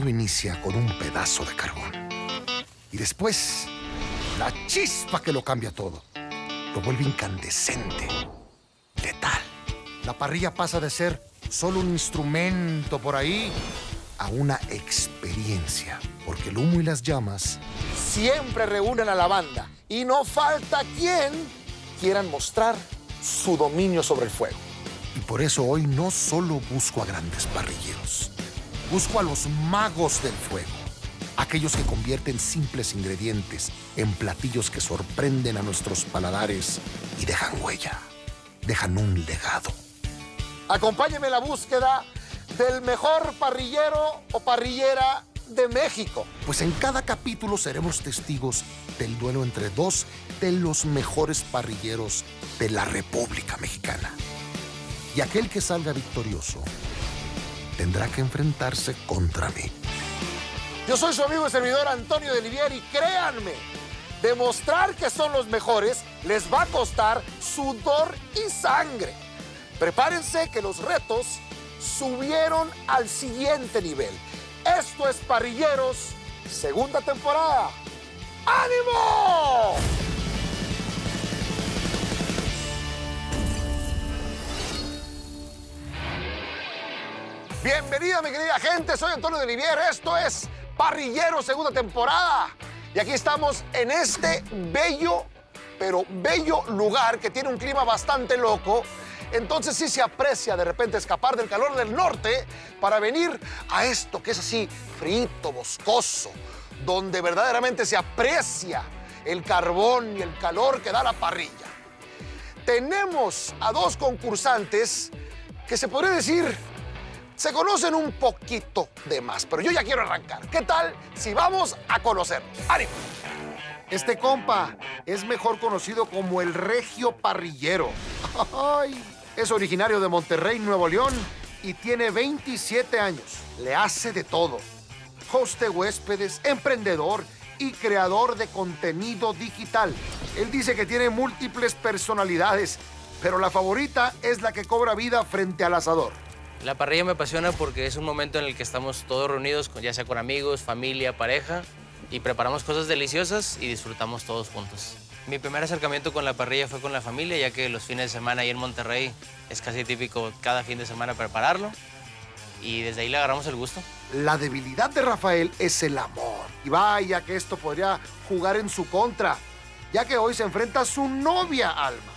Todo inicia con un pedazo de carbón. Y después, la chispa que lo cambia todo. Lo vuelve incandescente, letal. La parrilla pasa de ser solo un instrumento por ahí a una experiencia, porque el humo y las llamas siempre reúnen a la banda y no falta quien quieran mostrar su dominio sobre el fuego. Y por eso hoy no solo busco a grandes parrilleros, busco a los magos del fuego, aquellos que convierten simples ingredientes en platillos que sorprenden a nuestros paladares y dejan huella, dejan un legado. Acompáñeme en la búsqueda del mejor parrillero o parrillera de México. Pues en cada capítulo seremos testigos del duelo entre dos de los mejores parrilleros de la República Mexicana. Y aquel que salga victorioso tendrá que enfrentarse contra mí. Yo soy su amigo y servidor Antonio de Livier y créanme, demostrar que son los mejores les va a costar sudor y sangre. Prepárense que los retos subieron al siguiente nivel. Esto es Parrilleros, segunda temporada. ¡Ánimo! Bienvenida, mi querida gente. Soy Antonio de Livier. Esto es Parrilleros, segunda temporada. Y aquí estamos en este bello, pero bello lugar que tiene un clima bastante loco. Entonces sí se aprecia de repente escapar del calor del norte para venir a esto que es así, frito, boscoso, donde verdaderamente se aprecia el carbón y el calor que da la parrilla. Tenemos a dos concursantes que se podría decir se conocen un poquito de más, pero yo ya quiero arrancar. ¿Qué tal si vamos a conocernos? ¡Ánimo! Este compa es mejor conocido como el Regio Parrillero. ¡Ay! Es originario de Monterrey, Nuevo León, y tiene 27 años. Le hace de todo. Host de huéspedes, emprendedor y creador de contenido digital. Él dice que tiene múltiples personalidades, pero la favorita es la que cobra vida frente al asador. La parrilla me apasiona porque es un momento en el que estamos todos reunidos, ya sea con amigos, familia, pareja, y preparamos cosas deliciosas y disfrutamos todos juntos. Mi primer acercamiento con la parrilla fue con la familia, ya que los fines de semana ahí en Monterrey es casi típico cada fin de semana prepararlo. Y desde ahí le agarramos el gusto. La debilidad de Rafael es el amor. Y vaya que esto podría jugar en su contra, ya que hoy se enfrenta a su novia, Alma.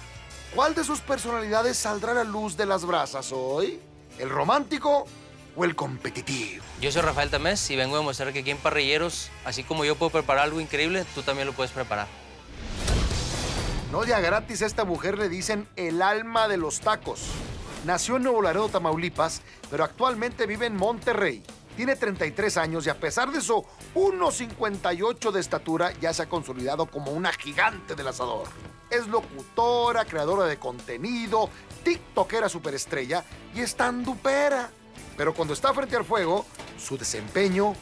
¿Cuál de sus personalidades saldrá a la luz de las brasas hoy? ¿El romántico o el competitivo? Yo soy Rafael Tamés y vengo a demostrar que aquí en Parrilleros, así como yo puedo preparar algo increíble, tú también lo puedes preparar. No ya gratis a esta mujer le dicen el alma de los tacos. Nació en Nuevo Laredo, Tamaulipas, pero actualmente vive en Monterrey. Tiene 33 años y a pesar de su 1.58 de estatura, ya se ha consolidado como una gigante del asador. Es locutora, creadora de contenido, tiktokera superestrella y estandupera. Pero cuando está frente al fuego, su desempeño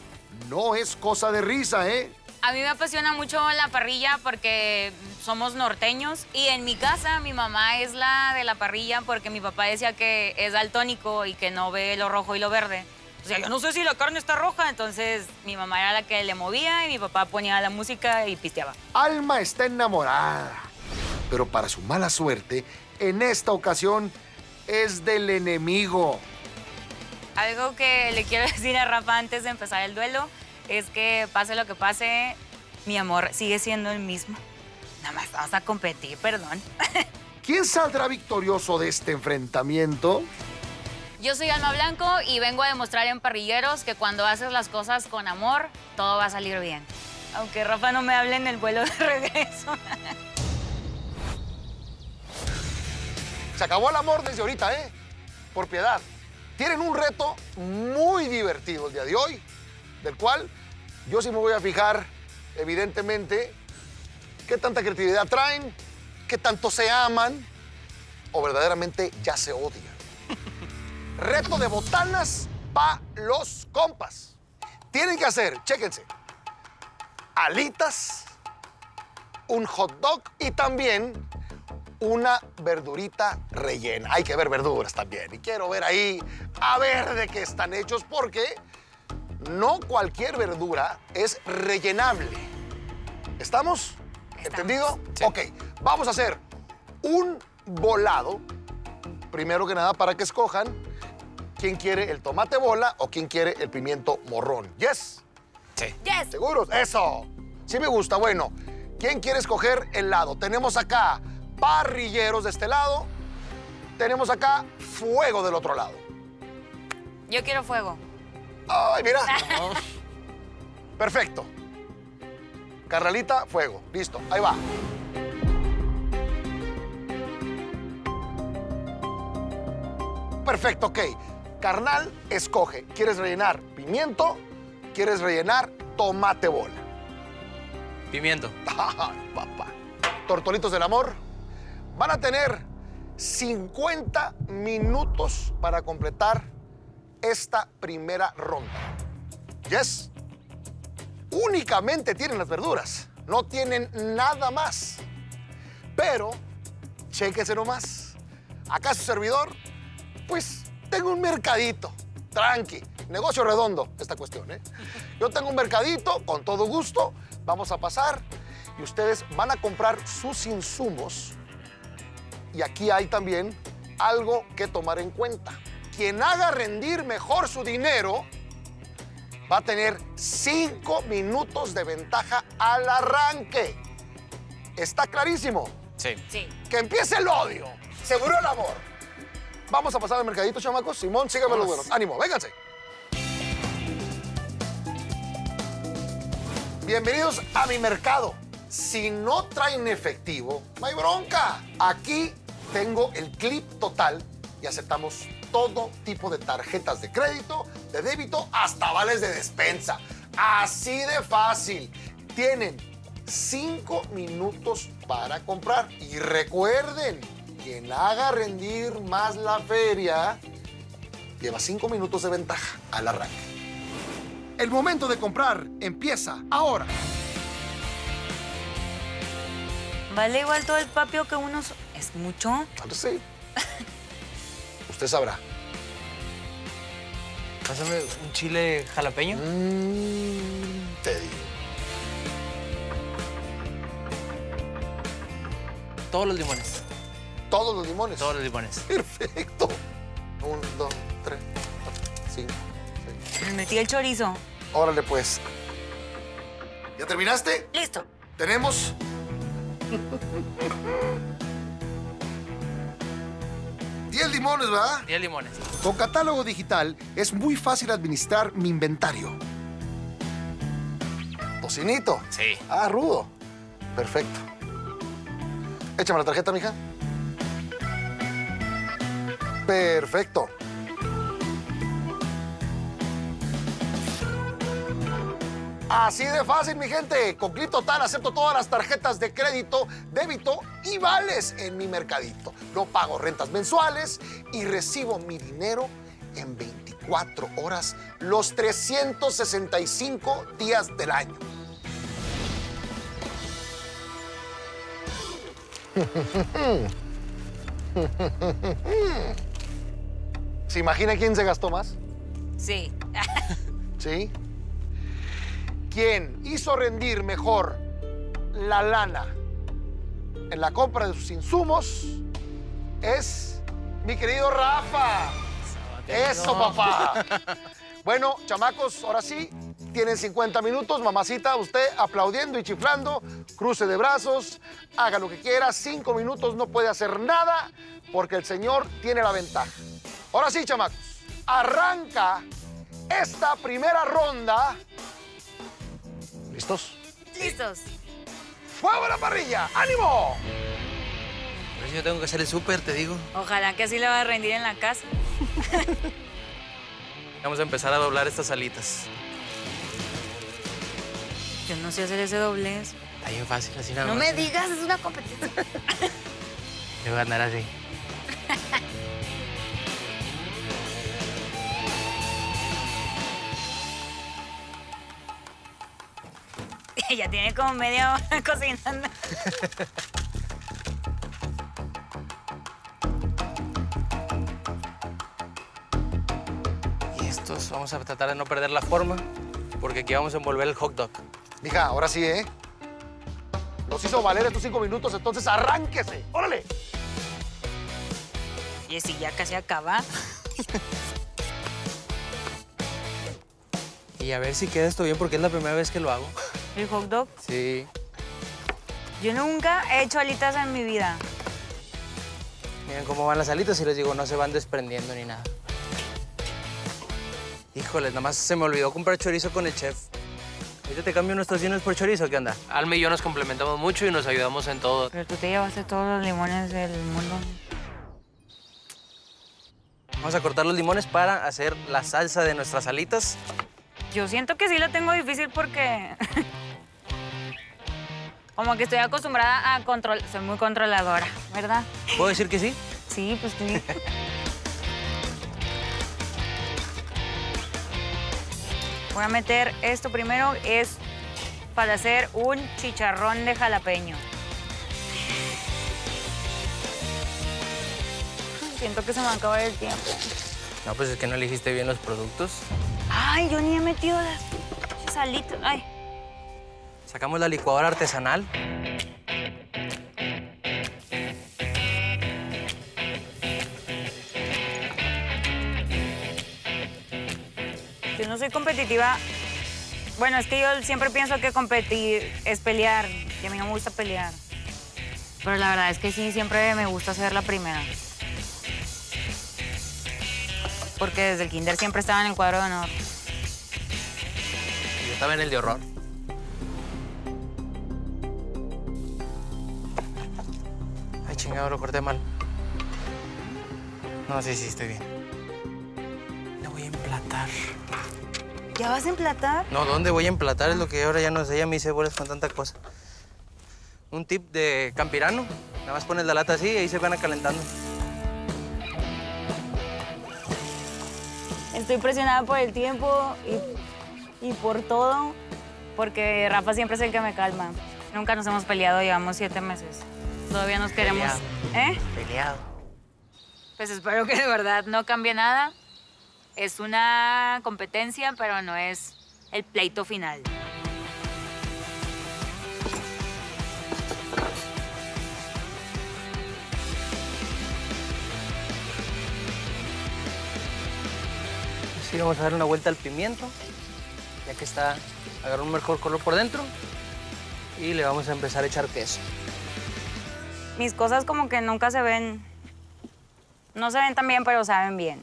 no es cosa de risa, ¿eh? A mí me apasiona mucho la parrilla porque somos norteños y en mi casa mi mamá es la de la parrilla porque mi papá decía que es daltónico y que no ve lo rojo y lo verde. O sea, yo no sé si la carne está roja, entonces mi mamá era la que le movía y mi papá ponía la música y pisteaba. Alma está enamorada, pero para su mala suerte, en esta ocasión es del enemigo. Algo que le quiero decir a Rafa antes de empezar el duelo es que pase lo que pase, mi amor sigue siendo el mismo. Nada más vamos a competir, perdón. ¿Quién saldrá victorioso de este enfrentamiento? Yo soy Alma Blanco y vengo a demostrar en Parrilleros que cuando haces las cosas con amor, todo va a salir bien. Aunque Rafa no me hable en el vuelo de regreso. Se acabó el amor desde ahorita, ¿eh? Por piedad. Tienen un reto muy divertido el día de hoy, del cual yo sí me voy a fijar, evidentemente, qué tanta creatividad traen, qué tanto se aman o verdaderamente ya se odian. Reto de botanas para los compas. Tienen que hacer, chéquense, alitas, un hot dog y también una verdurita rellena. Hay que ver verduras también y quiero ver ahí a ver de qué están hechos porque no cualquier verdura es rellenable. ¿Estamos? ¿Entendido? Sí. Ok, vamos a hacer un volado, primero que nada, para que escojan quién quiere el tomate bola o quién quiere el pimiento morrón. ¿Yes? Sí. Yes. ¿Seguros? Eso. Sí me gusta. Bueno, ¿quién quiere escoger el lado? Tenemos acá parrilleros de este lado, tenemos acá fuego del otro lado. Yo quiero fuego. ¡Ay, mira! Perfecto. Carralita, fuego. Listo, ahí va. Perfecto, ok. Carnal, escoge. ¿Quieres rellenar pimiento? ¿Quieres rellenar tomate bola? Pimiento. Ay, papá. Tortolitos del amor. Van a tener 50 minutos para completar esta primera ronda. ¿Yes? Únicamente tienen las verduras. No tienen nada más. Pero, chéquese nomás. Acá su servidor, pues, tengo un mercadito. Tranqui. Negocio redondo esta cuestión, ¿eh? Yo tengo un mercadito, con todo gusto. Vamos a pasar y ustedes van a comprar sus insumos. Y aquí hay también algo que tomar en cuenta. Quien haga rendir mejor su dinero va a tener 5 minutos de ventaja al arranque. ¿Está clarísimo? Sí. Sí. Que empiece el odio. Se murió el amor. Vamos a pasar al mercadito, chamacos. Simón, síganme los buenos. Ánimo, vénganse. Bienvenidos a mi mercado. Si no traen efectivo, no hay bronca. Aquí tengo el Clip Total y aceptamos todo tipo de tarjetas de crédito, de débito, hasta vales de despensa. Así de fácil. Tienen 5 minutos para comprar. Y recuerden, quien haga rendir más la feria, lleva 5 minutos de ventaja al arranque. El momento de comprar empieza ahora. ¿Vale igual todo el papio que unos? ¿Es mucho? Claro, sí. Usted sabrá. Pásame un chile jalapeño. Te digo. Todos los limones. ¿Todos los limones? Todos los limones. Perfecto. 1, 2, 3, 4, 5, 6. Me metí el chorizo. Órale, pues. ¿Ya terminaste? Listo. Tenemos... limones, ¿verdad? 10 limones. Con catálogo digital es muy fácil administrar mi inventario. ¿Tocinito? Sí. Ah, rudo. Perfecto. Échame la tarjeta, mija. Perfecto. Así de fácil, mi gente. Con Clip Total acepto todas las tarjetas de crédito, débito y vales en mi mercadito. No pago rentas mensuales y recibo mi dinero en 24 horas los 365 días del año. ¿Se imagina quién se gastó más? Sí. ¿Sí? Quien hizo rendir mejor la lana en la compra de sus insumos es mi querido Rafa. Eso, papá. Bueno, chamacos, ahora sí, tienen 50 minutos. Mamacita, usted aplaudiendo y chiflando, cruce de brazos, haga lo que quiera. 5 minutos no puede hacer nada porque el señor tiene la ventaja. Ahora sí, chamacos, arranca esta primera ronda. ¿Listos? ¡Listos! ¡Fuego a la parrilla! ¡Ánimo! Pero si yo tengo que hacer el súper, te digo. Ojalá que así le va a rendir en la casa. Vamos a empezar a doblar estas alitas. Yo no sé hacer ese doblez. Está bien fácil, así nada más. No me digas, es una competencia. Yo voy a ganar así. Ya tiene como media hora cocinando. Y estos formas. Vamos a tratar de no perder la forma, porque aquí vamos a envolver el hot dog. Mija, ahora sí, ¿eh? Los hizo valer estos 5 minutos, entonces arránquese. ¡Órale! Y si ya casi acaba. Y a ver si queda esto bien, porque es la primera vez que lo hago. ¿El hot dog? Sí. Yo nunca he hecho alitas en mi vida. Miren cómo van las alitas y les digo, no se van desprendiendo ni nada. Híjole, nada más se me olvidó comprar chorizo con el chef. Ahorita te cambio unos tocinos por chorizo, ¿qué onda? Alma y yo nos complementamos mucho y nos ayudamos en todo. Pero tú te llevaste todos los limones del mundo. Vamos a cortar los limones para hacer la salsa de nuestras alitas. Yo siento que sí la tengo difícil porque... como que estoy acostumbrada a controlar. Soy muy controladora, ¿verdad? ¿Puedo decir que sí? Sí, pues sí. Voy a meter esto primero, es para hacer un chicharrón de jalapeño. Siento que se me acaba el tiempo. No, pues es que no elegiste bien los productos. Ay, yo ni he metido las salitas. Ay. Sacamos la licuadora artesanal. Yo no soy competitiva. Bueno, es que yo siempre pienso que competir es pelear. Y a mí no me gusta pelear. Pero la verdad es que sí, siempre me gusta ser la primera. Porque desde el kinder siempre estaba en el cuadro de honor. Yo estaba en el de horror. Chingado, lo corté mal. No, sí, estoy bien. La voy a emplatar. ¿Ya vas a emplatar? No, ¿dónde voy a emplatar? Es lo que ahora ya no sé. Ya me hice bolas con tanta cosa. Un tip de campirano. Nada más pones la lata así y ahí se van calentando. Estoy presionada por el tiempo y por todo, porque Rafa siempre es el que me calma. Nunca nos hemos peleado, llevamos 7 meses. Todavía nos queremos. Peleado. ¿Eh? Peleado. Pues espero que de verdad no cambie nada. Es una competencia, pero no es el pleito final. Sí, vamos a dar una vuelta al pimiento, ya que está agarrando un mejor color por dentro. Y le vamos a empezar a echar queso. Mis cosas como que nunca se ven... No se ven tan bien, pero saben bien.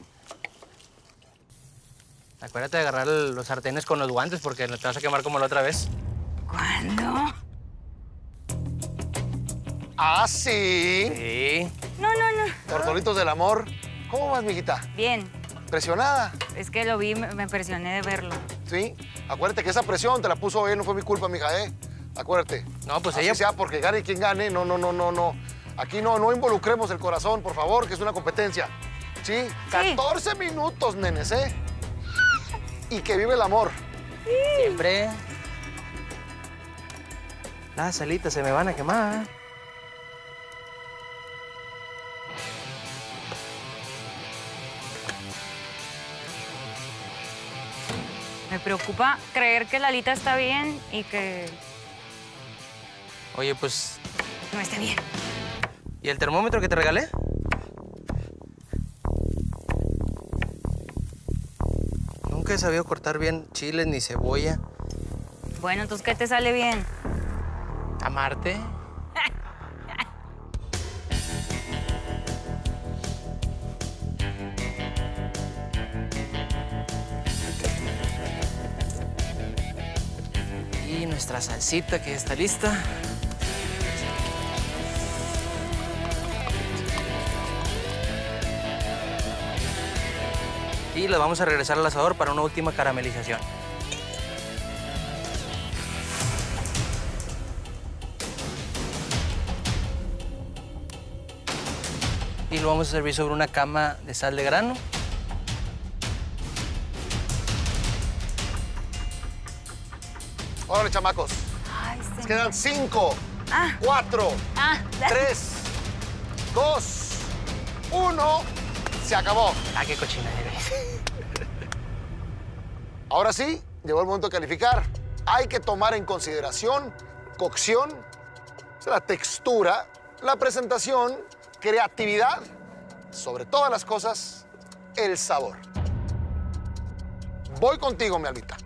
Acuérdate de agarrar los sartenes con los guantes porque te vas a quemar como la otra vez. ¿Cuándo? ¿Ah, sí? Sí. No. Tortolitos del amor. ¿Cómo vas, mijita? Bien. ¿Presionada? Es que lo vi, me presioné de verlo. Sí. Acuérdate que esa presión te la puso él, no fue mi culpa, mija, ¿eh? Acuérdate. No, pues así ella... sea porque gane quien gane. No. Aquí no involucremos el corazón, por favor, que es una competencia. ¿Sí? 14 minutos, nenes, ¿eh? Y que vive el amor. Sí. Siempre. Las alitas se me van a quemar. Me preocupa creer que la alita está bien y que... Oye, pues... No está bien. ¿Y el termómetro que te regalé? Nunca he sabido cortar bien chiles ni cebolla. Bueno, entonces, ¿qué te sale bien? Amarte. Y nuestra salsita que ya está lista. Y la vamos a regresar al asador para una última caramelización. Y lo vamos a servir sobre una cama de sal de grano. Órale, chamacos. Ay, nos quedan 5, 4, 3, 2, 1. Se acabó. Ah, qué cochina eres. Ahora sí, llegó el momento de calificar. Hay que tomar en consideración cocción, la textura, la presentación, creatividad, sobre todas las cosas, el sabor. Voy contigo, mi Alita.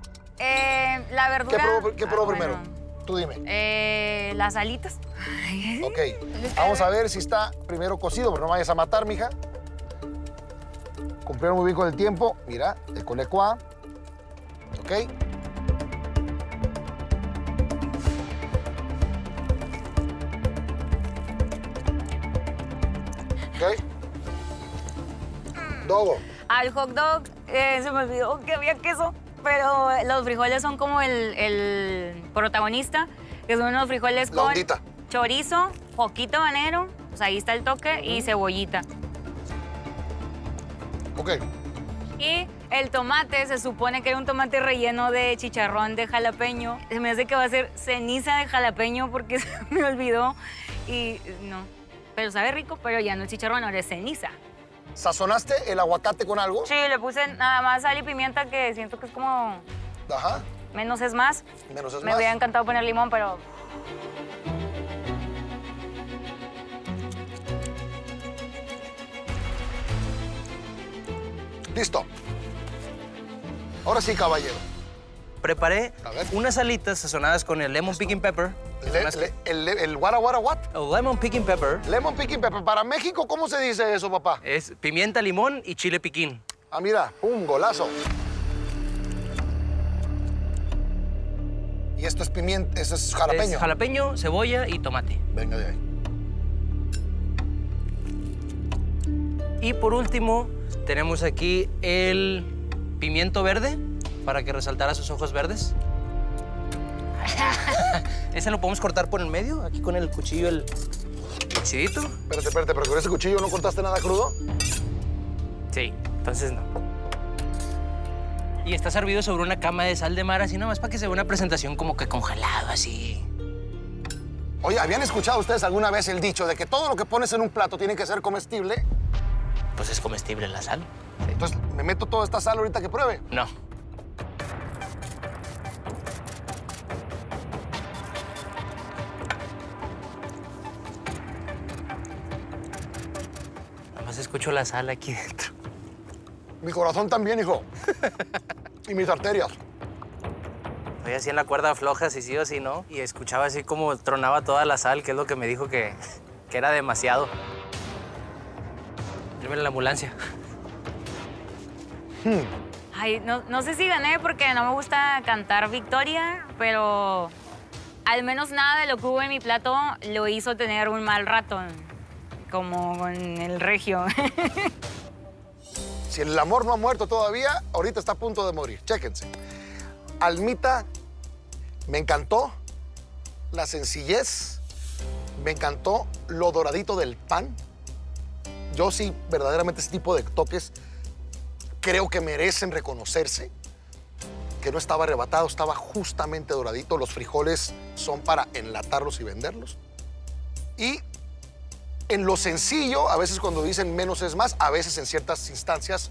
La verdura... ¿Qué probó primero? Tú dime. Las alitas. Ok. Vamos a ver si está primero cocido, pero no vayas a matar, mija. Cumplieron muy bien con el tiempo. Mira, el colecoa. Ok. Ok. Dogo. Al hot dog se me olvidó que había queso, pero los frijoles son como el protagonista, que son unos frijoles con chorizo, poquito habanero, pues ahí está el toque, y cebollita. Ok. Y el tomate, se supone que era un tomate relleno de chicharrón de jalapeño. Se me hace que va a ser ceniza de jalapeño porque se me olvidó y no. Pero sabe rico, pero ya no es chicharrón, ahora es ceniza. ¿Sazonaste el aguacate con algo? Sí, le puse nada más sal y pimienta, que siento que es como... Ajá. Menos es más. Menos es más. Me hubiera encantado poner limón, pero... Listo. Ahora sí, caballero. Preparé unas alitas sazonadas con el lemon picking pepper. ¿El what, what, what? El lemon picking pepper. Lemon picking pepper. Para México, ¿cómo se dice eso, papá? Es pimienta, limón y chile piquín. Ah, mira, un golazo. Y esto es pimienta, eso es jalapeño. Es jalapeño, cebolla y tomate. Venga de ahí. Y por último, tenemos aquí el pimiento verde para que resaltara sus ojos verdes. Ese lo podemos cortar por el medio, aquí con el cuchillo, el chidito. Espérate, espérate, pero con ese cuchillo no cortaste nada crudo. Sí, entonces no. Y está servido sobre una cama de sal de mar, así nomás para que se vea una presentación como que congelado, así. Oye, ¿habían escuchado ustedes alguna vez el dicho de que todo lo que pones en un plato tiene que ser comestible? Pues es comestible la sal. Sí. Entonces, ¿me meto toda esta sal ahorita que pruebe? No. Escucho la sal aquí dentro. Mi corazón también, hijo. Y mis arterias. Estoy así en la cuerda floja, si sí o si no. Y escuchaba así como tronaba toda la sal, que es lo que me dijo que era demasiado. Llévenme a la ambulancia. Ay, no sé si gané porque no me gusta cantar victoria, pero al menos nada de lo que hubo en mi plato lo hizo tener un mal rato. Como con el regio. Si el amor no ha muerto todavía, ahorita está a punto de morir. Chéquense. Almita, me encantó la sencillez. Me encantó lo doradito del pan. Yo sí, verdaderamente, ese tipo de toques creo que merecen reconocerse. Que no estaba arrebatado, estaba justamente doradito. Los frijoles son para enlatarlos y venderlos. Y... en lo sencillo, a veces cuando dicen menos es más, a veces en ciertas instancias,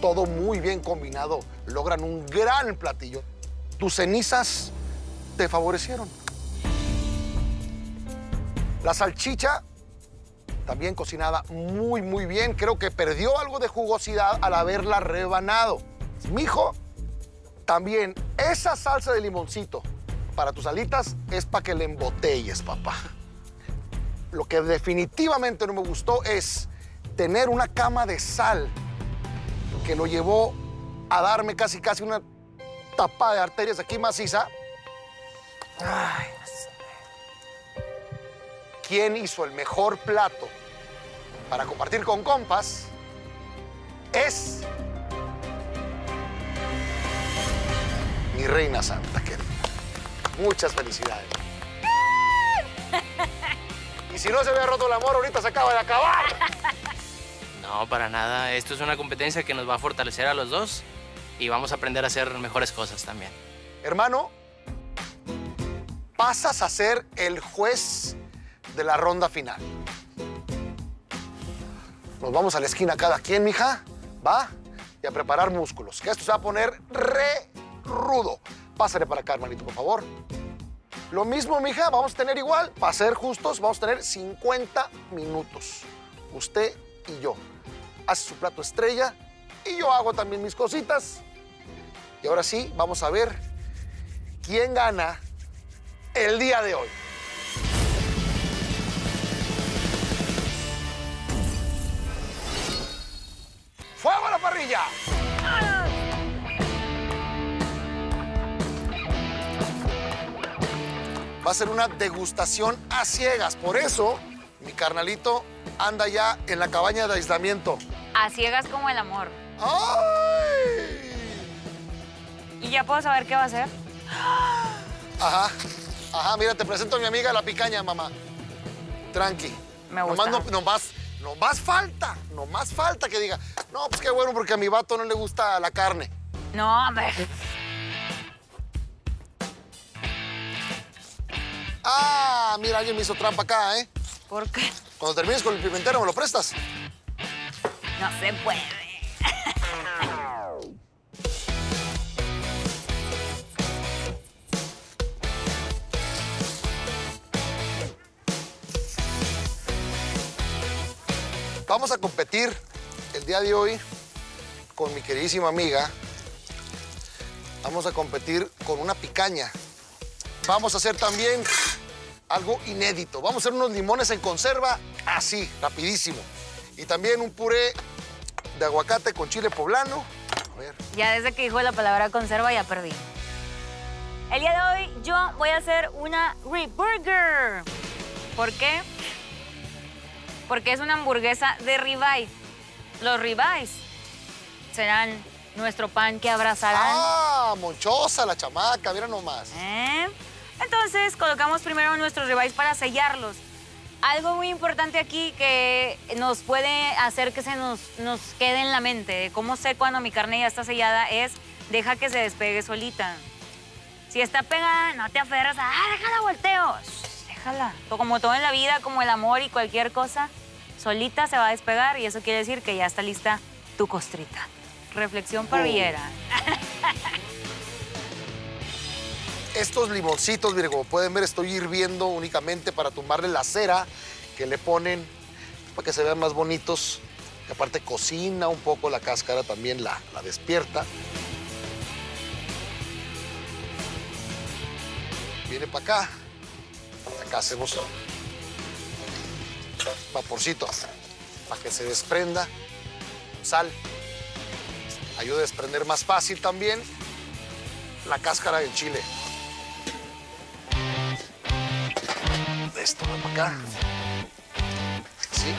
todo muy bien combinado. Logran un gran platillo. Tus cenizas te favorecieron. La salchicha, también cocinada muy, muy bien. Creo que perdió algo de jugosidad al haberla rebanado. Mijo, también esa salsa de limoncito para tus alitas es para que le embotelles, papá. Lo que definitivamente no me gustó es tener una cama de sal que lo llevó a darme casi una tapa de arterias aquí maciza. Ay, ¿quién hizo el mejor plato para compartir con compas? Es mi reina santa querida. Muchas felicidades. Y si no se había roto el amor, ahorita se acaba de acabar. No, para nada. Esto es una competencia que nos va a fortalecer a los dos y vamos a aprender a hacer mejores cosas también. Hermano, pasas a ser el juez de la ronda final. Nos vamos a la esquina cada quien, mija. ¿Va? y a preparar músculos, que esto se va a poner re rudo. Pásale para acá, hermanito, por favor. Lo mismo, mija, vamos a tener igual, para ser justos, vamos a tener 50 minutos. Usted y yo. Hace su plato estrella y yo hago también mis cositas. Y ahora sí, vamos a ver quién gana el día de hoy. ¡Fuego a la parrilla! Va a ser una degustación a ciegas. Por eso, mi carnalito anda ya en la cabaña de aislamiento. A ciegas como el amor. ¡Ay! ¿Y ya puedo saber qué va a hacer? Ajá. Ajá, mira, te presento a mi amiga la picaña, mamá. Tranqui. Me gusta. Nomás falta que diga, no, pues qué bueno, porque a mi vato no le gusta la carne. No, hombre. Ah, mira, alguien me hizo trampa acá, ¿eh? ¿Por qué? Cuando termines con el pimentero, ¿me lo prestas? No se puede. Vamos a competir el día de hoy con mi queridísima amiga. Vamos a competir con una picaña. Vamos a hacer también algo inédito. Vamos a hacer unos limones en conserva así, rapidísimo. Y también un puré de aguacate con chile poblano. A ver. Ya desde que dijo la palabra conserva ya perdí. El día de hoy yo voy a hacer una rib burger. ¿Por qué? Porque es una hamburguesa de ribeye. Los ribeyes serán nuestro pan que abrazarán. ¡Ah, monchosa la chamaca! Mira nomás. ¿Eh? Entonces, colocamos primero nuestros ribeyes para sellarlos. Algo muy importante aquí que nos puede hacer que se nos quede en la mente de cómo sé cuando mi carne ya está sellada es deja que se despegue solita. Si está pegada, no te aferras a... ¡Ah, déjala, volteo! Déjala. Como todo en la vida, como el amor y cualquier cosa, solita se va a despegar y eso quiere decir que ya está lista tu costrita. Reflexión parrillera. Estos limoncitos, mire, como pueden ver, estoy hirviendo únicamente para tumbarle la cera que le ponen para que se vean más bonitos. Y aparte cocina un poco la cáscara, también la despierta. Viene para acá. Acá hacemos vaporcito para que se desprenda. Sal. Ayuda a desprender más fácil también la cáscara del chile. Esto va para acá. Así.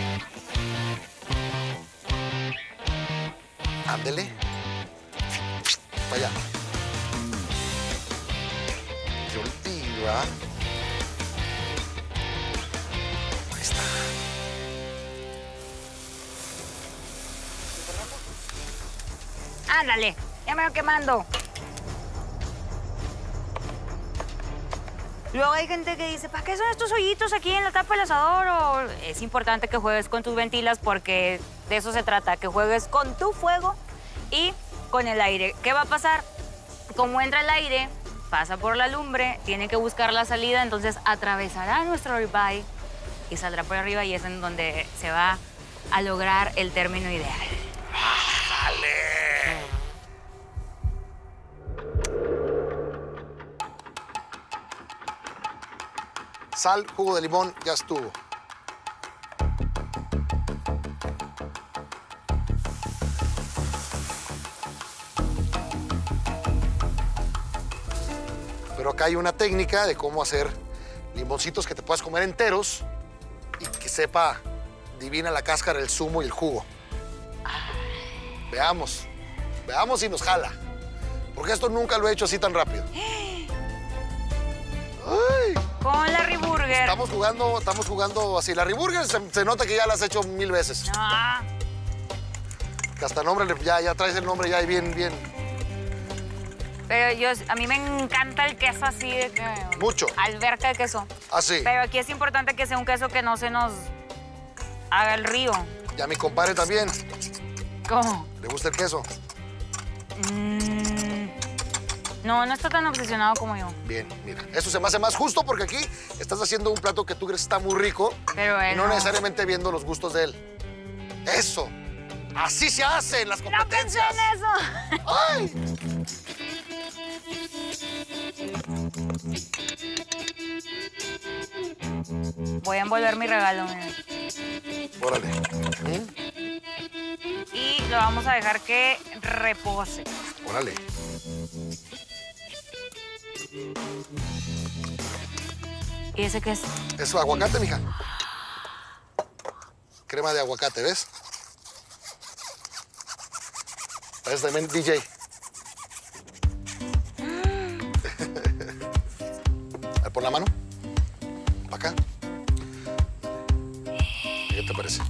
Ándele. Para allá. Voltiva. Ahí está. Ándale, ya me voy quemando. Luego hay gente que dice, ¿para qué son estos hoyitos aquí en la tapa del asador? O... Es importante que juegues con tus ventilas porque de eso se trata, que juegues con tu fuego y con el aire. ¿Qué va a pasar? Como entra el aire, pasa por la lumbre, tiene que buscar la salida, entonces atravesará nuestro ribeye y saldrá por arriba y es en donde se va a lograr el término ideal. ¡Dale! Sal, jugo de limón, ya estuvo. Pero acá hay una técnica de cómo hacer limoncitos que te puedas comer enteros y que sepa divina la cáscara, el zumo y el jugo. Veamos. Veamos si nos jala. Porque esto nunca lo he hecho así tan rápido. ¡Ay! Con la riburger. Estamos jugando así. La riburger se nota que ya la has hecho 1000 veces. Ah. Que hasta nombre, ya traes el nombre ya ahí bien. Pero a mí me encanta el queso así de que... Mucho. Alberca de queso. Así. Pero aquí es importante que sea un queso que no se nos haga el río. Y a mi compadre también. ¿Cómo? ¿Le gusta el queso? No, no está tan obsesionado como yo. Bien, mira, esto se me hace más justo porque aquí estás haciendo un plato que tú crees está muy rico. Pero él no necesariamente viendo los gustos de él. ¡Eso! ¡Así se hacen las competencias! ¡No pensé en eso! ¡Ay! Voy a envolver mi regalo, mira. Órale. Y lo vamos a dejar que repose. Órale. ¿Y ese qué es? Es aguacate, mija. Crema de aguacate, ¿ves? Es también DJ. A ver, pon la mano. Para acá. ¿Qué te parece?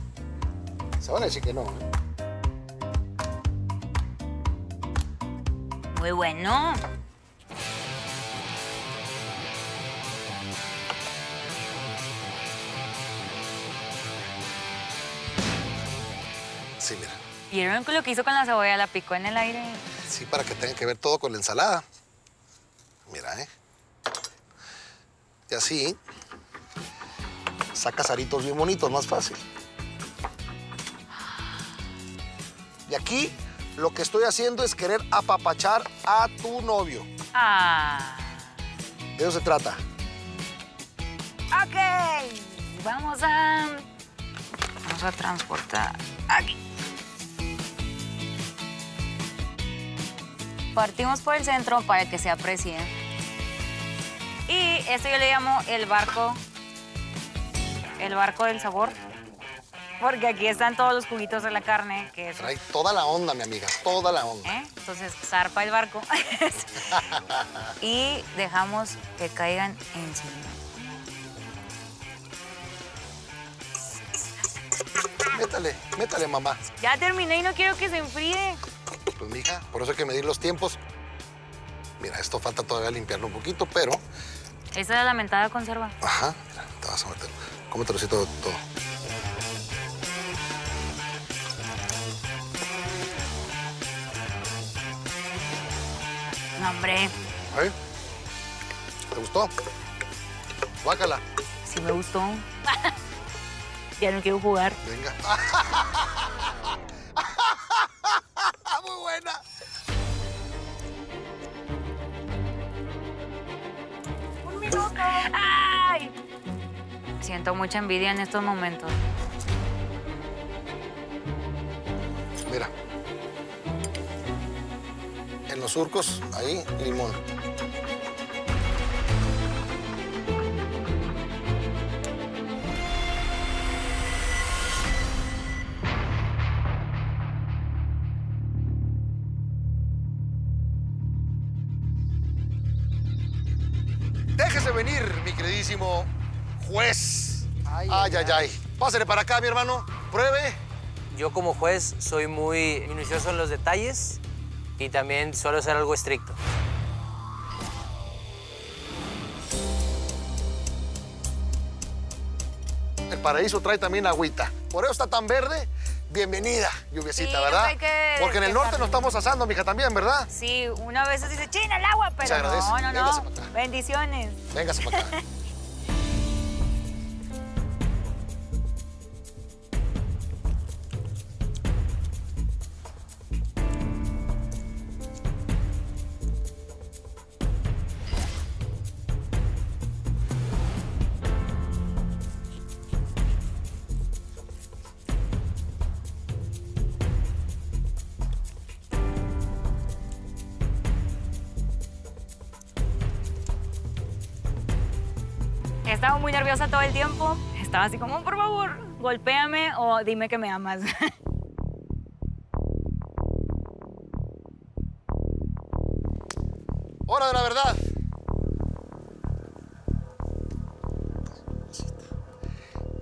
Se van a decir que no, ¿eh? Muy bueno. Sí, mira. ¿Vieron lo que hizo con la cebolla? La picó en el aire. Sí, para que tenga que ver todo con la ensalada. Mira, ¿eh? Y así sacas aritos bien bonitos, más fácil. Y aquí lo que estoy haciendo es querer apapachar a tu novio. Ah. De eso se trata. Ok. Vamos a transportar aquí. Partimos por el centro para que se aprecie. Y esto yo le llamo el barco del sabor. Porque aquí están todos los juguitos de la carne. Que trae toda la onda, mi amiga, toda la onda. ¿Eh? Entonces, zarpa el barco. Y dejamos que caigan encima. Métale, métale, mamá. Ya terminé y no quiero que se enfríe. Pues, mija, por eso hay que medir los tiempos. Mira, esto falta todavía limpiarlo un poquito, pero... Esa es la mentada conserva. Ajá, mira, te vas a meter. Cómetelo así todo, todo. No, hombre. ¿Eh? ¿Te gustó? Guácala. Sí me gustó. Ya no quiero jugar. Venga. Muy buena. Un minuto. ¡Ay! Siento mucha envidia en estos momentos. Mira. En los surcos, ahí, limón. Déjese venir, mi queridísimo juez. Ay, ay, ay, ay. Pásale para acá, mi hermano. Pruebe. Yo como juez soy muy minucioso en los detalles y también suelo ser algo estricto. El paraíso trae también agüita. Por eso está tan verde. Bienvenida, lluviecita, sí, ¿verdad? Porque en el norte nos estamos asando, mija, también, ¿verdad? Sí, una vez se dice, china el agua, pero no, no, no. Bendiciones. Véngase para acá. Estaba muy nerviosa todo el tiempo. Estaba así como, por favor, golpéame o dime que me amas. Hora de la verdad.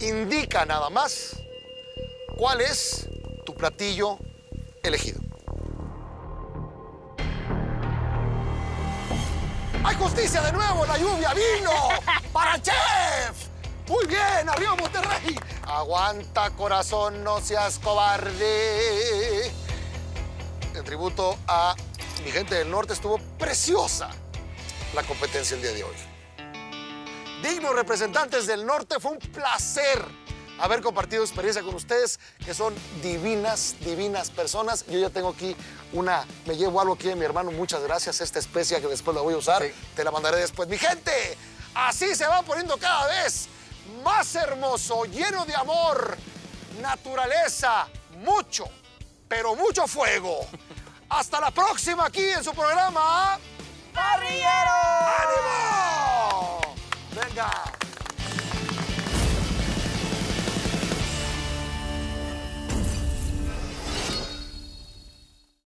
Indica nada más cuál es tu platillo elegido. ¡Hay justicia de nuevo! ¡La lluvia vino! ¡Para Chef! ¡Muy bien! ¡Arriba Monterrey! Aguanta, corazón, no seas cobarde. En tributo a mi gente del norte, estuvo preciosa la competencia el día de hoy. Dignos representantes del norte, fue un placer haber compartido experiencia con ustedes, que son divinas, divinas personas. Yo ya tengo aquí una, me llevo algo aquí de mi hermano, muchas gracias, esta especia que después la voy a usar, sí, te la mandaré después. Mi gente, así se va poniendo cada vez más hermoso, lleno de amor, naturaleza, mucho, pero mucho fuego. Hasta la próxima aquí en su programa... ¡Parrilleros! ¡Ánimo! ¡Venga!